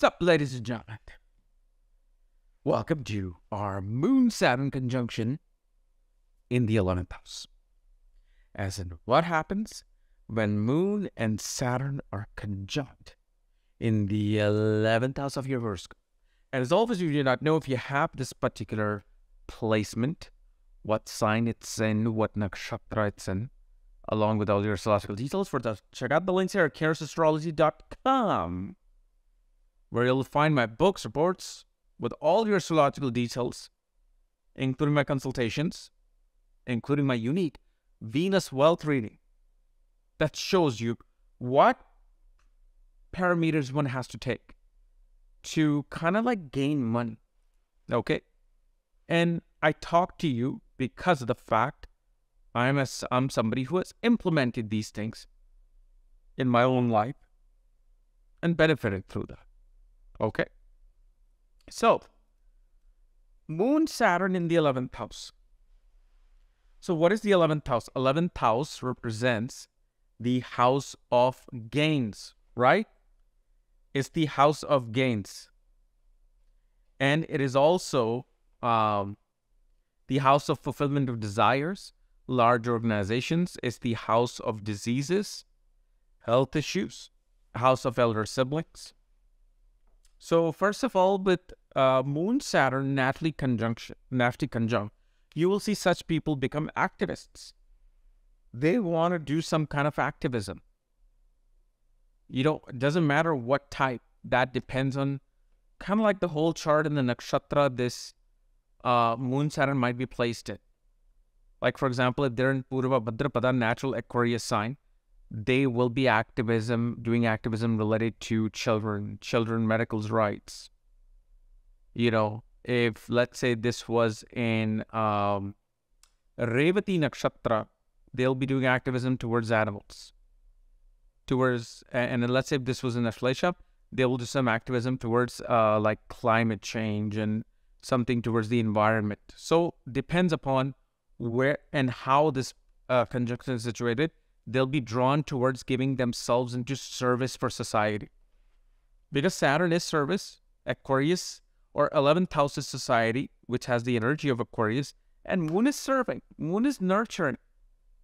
What's up, ladies and gentlemen? Welcome to our Moon-Saturn conjunction in the 11th house. As in, what happens when Moon and Saturn are conjunct in the 11th house of your horoscope? And as always, you do not know if you have this particular placement, what sign it's in, what nakshatra it's in, along with all your astrological details. For that, check out the links here at krsastrology.com, where you'll find my books, reports, with all your astrological details, including my consultations, including my unique Venus wealth reading that shows you what parameters one has to take to kind of like gain money, okay? And I talk to you because of the fact I'm somebody who has implemented these things in my own life and benefited through that, okay? So, Moon Saturn in the 11th house. So what is the 11th house? 11th house represents the house of gains, right? It's the house of gains. And it is also the house of fulfillment of desires, large organizations. It's the house of diseases, health issues, house of elder siblings. So first of all, with Moon-Saturn naturally conjunct, you will see such people become activists. They want to do some kind of activism. You know, it doesn't matter what type. That depends on kind of like the whole chart and the nakshatra this Moon-Saturn might be placed in. Like, for example, if they're in Purva Bhadrapada, natural Aquarius sign, they will be doing activism related to children medical rights. You know, if let's say this was in Revati Nakshatra, they'll be doing activism towards animals. And let's say if this was in Ashlesha, they will do some activism towards like climate change and something towards the environment. So depends upon where and how this conjunction is situated, they'll be drawn towards giving themselves into service for society. Because Saturn is service, Aquarius or 11th house is society, which has the energy of Aquarius, and Moon is serving, Moon is nurturing,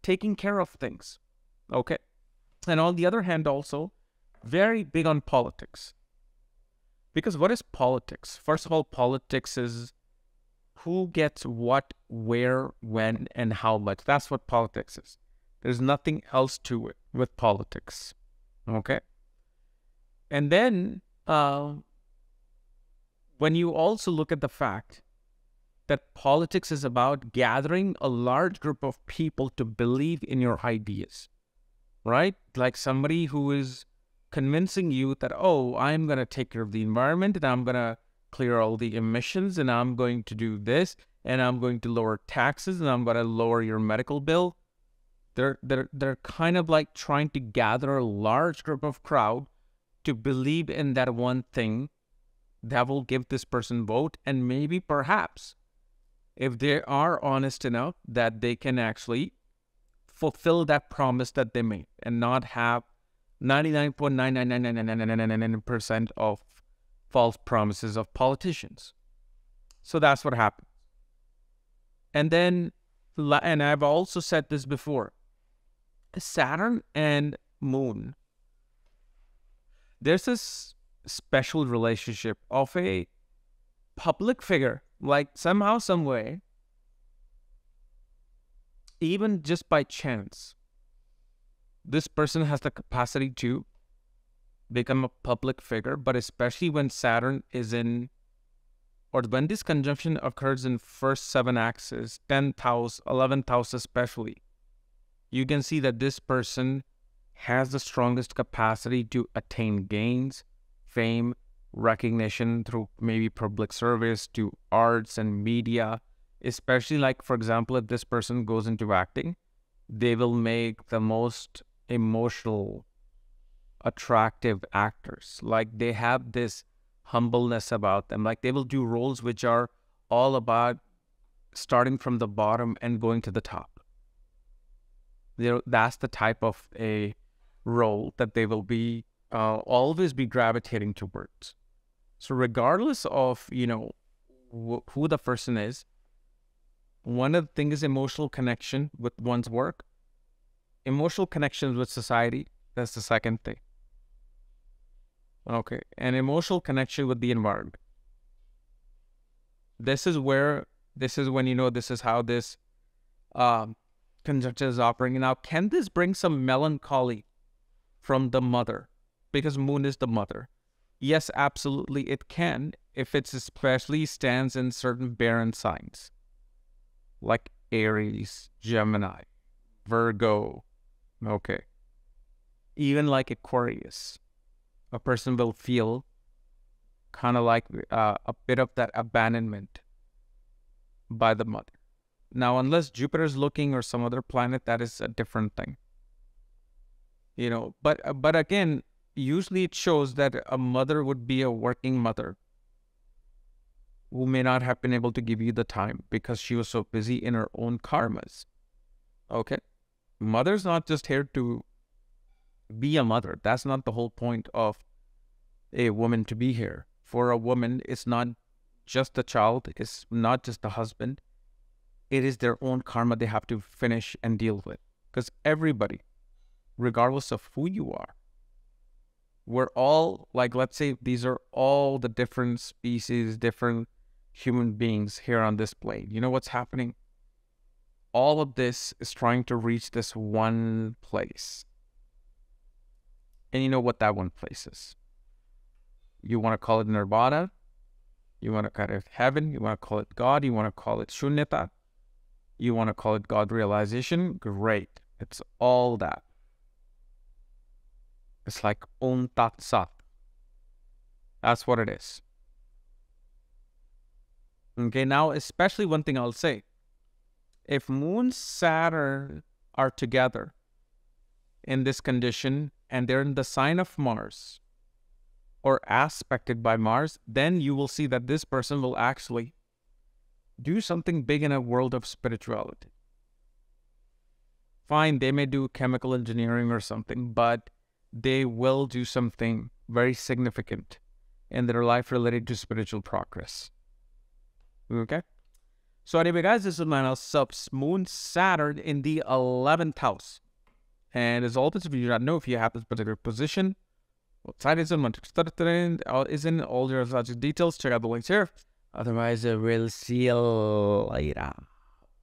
taking care of things, okay? And on the other hand also, very big on politics. Because what is politics? First of all, politics is who gets what, where, when, and how much. That's what politics is. There's nothing else to it with politics, okay? And then, when you also look at the fact that politics is about gathering a large group of people to believe in your ideas, right? Like somebody who is convincing you that, oh, I'm going to take care of the environment and I'm going to clear all the emissions and I'm going to do this and I'm going to lower taxes and I'm going to lower your medical bill. They're kind of like trying to gather a large group of crowd to believe in that one thing that will give this person vote, and maybe perhaps if they are honest enough that they can actually fulfill that promise that they made and not have 99.99999% of false promises of politicians. So that's what happened. And then, and I've also said this before, Saturn and Moon, there's this special relationship of a public figure, like somehow, some way, even just by chance, this person has the capacity to become a public figure. But especially when Saturn is in, or when this conjunction occurs in first 7 axes, 10th house, 11th house especially, you can see that this person has the strongest capacity to attain gains, fame, recognition through maybe public service to arts and media, especially like, for example, if this person goes into acting, they will make the most emotional, attractive actors. Like they have this humbleness about them. Like they will do roles which are all about starting from the bottom and going to the top. That's the type of a role that they will be always be gravitating towards. So regardless of, you know, who the person is, one of the things is emotional connection with one's work, emotional connections with society. That's the second thing. Okay. And emotional connection with the environment. This is when you know this is how this conjunction is operating. Now, can this bring some melancholy from the mother? Because moon is the mother. Yes, absolutely it can, if it especially stands in certain barren signs like Aries, Gemini, Virgo, okay, even like Aquarius. A person will feel kind of like a bit of that abandonment by the mother. Now, unless Jupiter is looking or some other planet, that is a different thing, you know. But again, usually it shows that a mother would be a working mother who may not have been able to give you the time because she was so busy in her own karmas. Okay. Mother's not just here to be a mother. That's not the whole point of a woman to be here. For a woman, it's not just the child, it's not just the husband. It is their own karma they have to finish and deal with. Because everybody, regardless of who you are, we're all, like, let's say these are all the different species, different human beings here on this plane. You know what's happening? All of this is trying to reach this one place. And you know what that one place is. You want to call it nirvana. You want to call it heaven. You want to call it God. You want to call it shunyata. You want to call it God realization. Great. It's all that. It's like Om tat sat. That's what it is. Okay, now especially one thing I'll say. If Moon, Saturn are together in this condition, and they're in the sign of Mars or aspected by Mars, then you will see that this person will actually do something big in a world of spirituality. Fine, they may do chemical engineering or something, but they will do something very significant in their life related to spiritual progress. Okay? So anyway, guys, this is my Moon Saturn in the 11th house. And as always, if you do not know if you have this particular position, what side is in, what is in, all your astrological details, check out the links here. Otherwise, we'll see you later.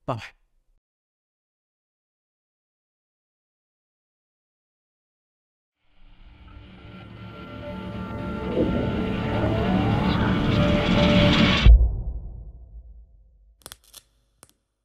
Bye-bye.